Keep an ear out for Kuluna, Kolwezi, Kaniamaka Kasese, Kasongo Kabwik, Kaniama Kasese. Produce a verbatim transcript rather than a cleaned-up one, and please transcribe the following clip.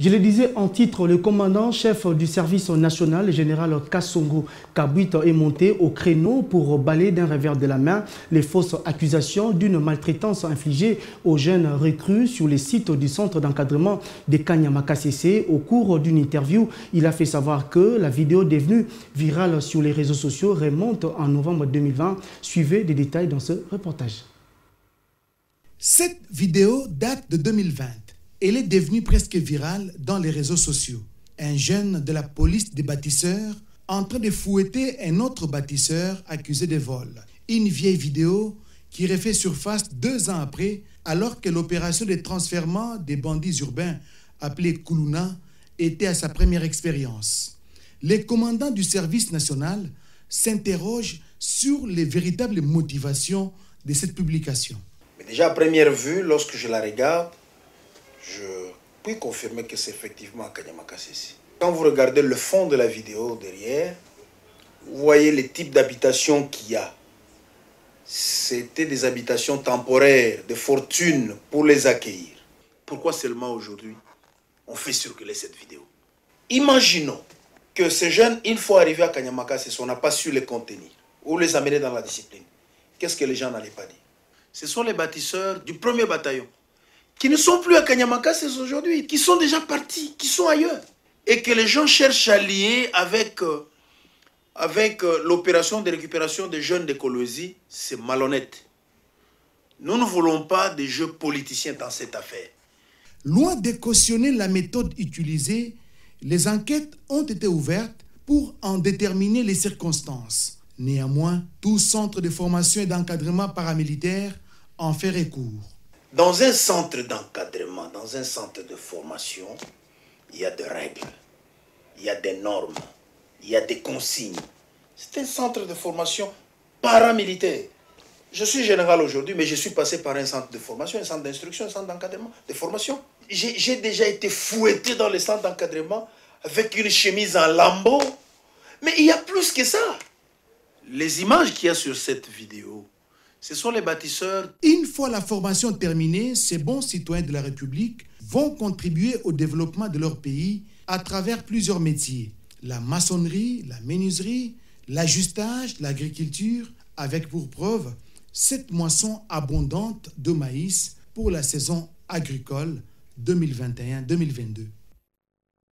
Je le disais en titre, le commandant-chef du service national, le général Kasongo Kabwik, est monté au créneau pour balayer d'un revers de la main les fausses accusations d'une maltraitance infligée aux jeunes recrues sur les sites du centre d'encadrement de Kaniama Kasese. Au cours d'une interview, il a fait savoir que la vidéo devenue virale sur les réseaux sociaux remonte en novembre deux mille vingt. Suivez les détails dans ce reportage. Cette vidéo date de deux mille vingt. Elle est devenue presque virale dans les réseaux sociaux. Un jeune de la police des bâtisseurs en train de fouetter un autre bâtisseur accusé de vol. Une vieille vidéo qui refait surface deux ans après, alors que l'opération de transfèrement des bandits urbains appelée Kuluna était à sa première expérience. Les commandants du service national s'interrogent sur les véritables motivations de cette publication. Mais déjà à première vue, lorsque je la regarde, je puis confirmer que c'est effectivement Kaniamaka Kasese. Quand vous regardez le fond de la vidéo derrière, vous voyez les types d'habitations qu'il y a. C'était des habitations temporaires, de fortune pour les accueillir. Pourquoi seulement aujourd'hui on fait circuler cette vidéo? Imaginons que ces jeunes, une fois arrivés à Kaniamaka Kasese, on n'a pas su les contenir ou les amener dans la discipline. Qu'est-ce que les gens n'allaient pas dire? Ce sont les bâtisseurs du premier bataillon qui ne sont plus à Kaniamaka Kasese aujourd'hui, qui sont déjà partis, qui sont ailleurs. Et que les gens cherchent à lier avec, euh, avec euh, l'opération de récupération des jeunes de Kolwezi, c'est malhonnête. Nous ne voulons pas des jeux politiciens dans cette affaire. Loin de cautionner la méthode utilisée, les enquêtes ont été ouvertes pour en déterminer les circonstances. Néanmoins, tout centre de formation et d'encadrement paramilitaire en fait recours. Dans un centre d'encadrement, dans un centre de formation, il y a des règles, il y a des normes, il y a des consignes. C'est un centre de formation paramilitaire. Je suis général aujourd'hui, mais je suis passé par un centre de formation, un centre d'instruction, un centre d'encadrement, de formation. J'ai déjà été fouetté dans les centres d'encadrement avec une chemise en lambeaux. Mais il y a plus que ça. Les images qu'il y a sur cette vidéo, ce sont les bâtisseurs. Une fois la formation terminée, ces bons citoyens de la République vont contribuer au développement de leur pays à travers plusieurs métiers. La maçonnerie, la menuiserie, l'ajustage, l'agriculture, avec pour preuve cette moisson abondante de maïs pour la saison agricole deux mille vingt et un deux mille vingt-deux.